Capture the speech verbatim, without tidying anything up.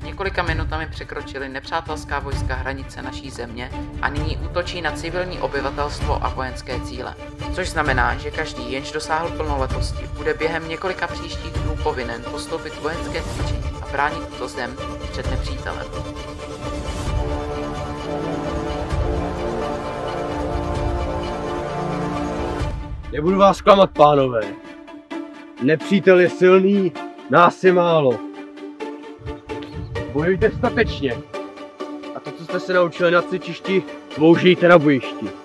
Před několika minutami překročili nepřátelská vojska hranice naší země a nyní útočí na civilní obyvatelstvo a vojenské cíle. Což znamená, že každý, jenž dosáhl plnoletosti, bude během několika příštích dnů povinen postoupit vojenské cvičení a bránit tuto zem před nepřítelem. Nebudu vás klamat, pánové. Nepřítel je silný, nás je málo. Bojujte statečně. A to, co jste se naučili na cvičišti, použijte na bojišti.